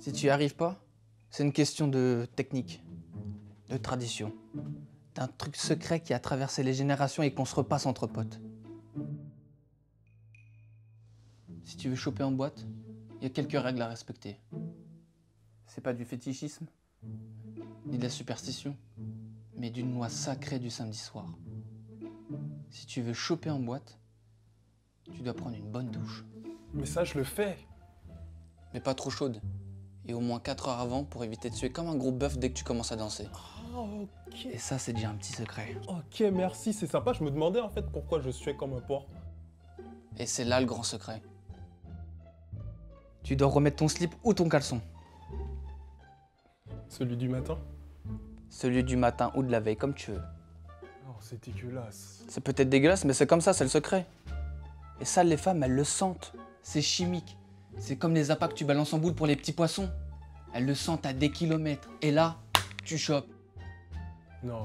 Si tu n'y arrives pas, c'est une question de technique, de tradition, d'un truc secret qui a traversé les générations et qu'on se repasse entre potes. Si tu veux choper en boîte, il y a quelques règles à respecter. C'est pas du fétichisme, ni de la superstition, mais d'une loi sacrée du samedi soir. Si tu veux choper en boîte, tu dois prendre une bonne douche. Mais ça, je le fais. Mais pas trop chaude. Et au moins 4 heures avant pour éviter de suer comme un gros bœuf dès que tu commences à danser. Oh, ok. Et ça, c'est déjà un petit secret. Ok, merci, c'est sympa. Je me demandais en fait pourquoi je suais comme un porc. Et c'est là le grand secret. Tu dois remettre ton slip ou ton caleçon. Celui du matin? Celui du matin ou de la veille, comme tu veux. Oh, c'est dégueulasse. C'est peut-être dégueulasse, mais c'est comme ça, c'est le secret. Et ça, les femmes, elles le sentent. C'est chimique. C'est comme les appâts que tu balances en boule pour les petits poissons. Elles le sentent à des kilomètres. Et là, tu chopes. Non.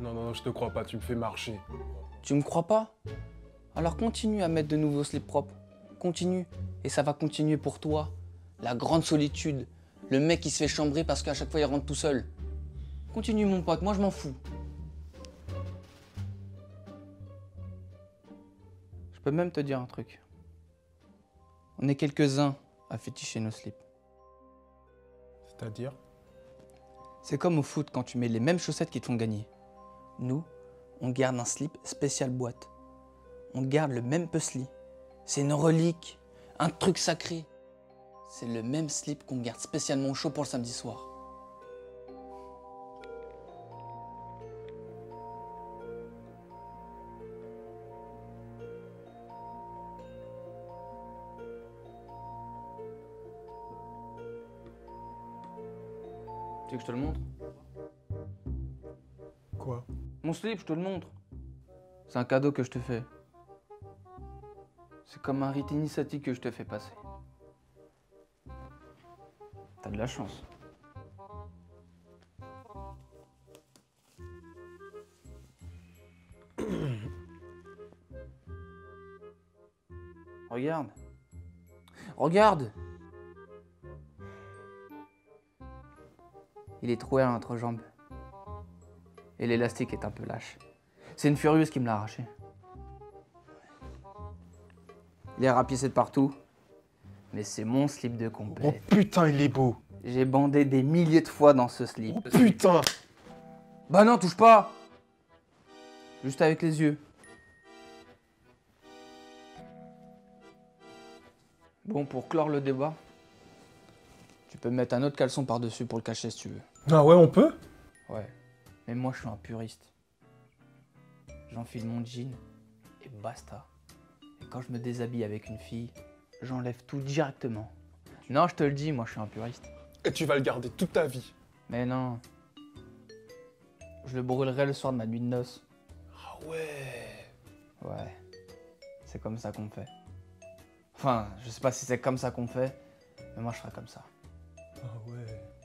Non, non, non, je te crois pas, tu me fais marcher. Tu me crois pas? Alors continue à mettre de nouveaux slips propres. Continue. Et ça va continuer pour toi. La grande solitude. Le mec qui se fait chambrer parce qu'à chaque fois il rentre tout seul. Continue mon pote, moi je m'en fous. Je peux même te dire un truc. On est quelques-uns à féticher nos slips. C'est-à-dire? C'est comme au foot quand tu mets les mêmes chaussettes qui te font gagner. Nous, on garde un slip spécial boîte. On garde le même puzzle. C'est une relique, un truc sacré. C'est le même slip qu'on garde spécialement chaud pour le samedi soir. Tu veux que je te le montre? Quoi? Mon slip, je te le montre. C'est un cadeau que je te fais. C'est comme un rite initiatique que je te fais passer. T'as de la chance. Regarde. Regarde. Il est troué à l'entrejambe. Et l'élastique est un peu lâche. C'est une furieuse qui me l'a arraché. Il est rapiécé de partout. Mais c'est mon slip de compète. Oh putain, il est beau. J'ai bandé des milliers de fois dans ce slip. Oh putain. Bah non, touche pas. Juste avec les yeux. Bon, pour clore le débat, tu peux mettre un autre caleçon par-dessus pour le cacher si tu veux. Ah ouais, on peut? Ouais, mais moi je suis un puriste. J'enfile mon jean et basta. Et quand je me déshabille avec une fille, j'enlève tout directement. Non, je te le dis, moi je suis un puriste. Et tu vas le garder toute ta vie? Mais non. Je le brûlerai le soir de ma nuit de noces. Ah ouais? Ouais. C'est comme ça qu'on fait. Enfin, je sais pas si c'est comme ça qu'on fait, mais moi je ferai comme ça. Ah ouais.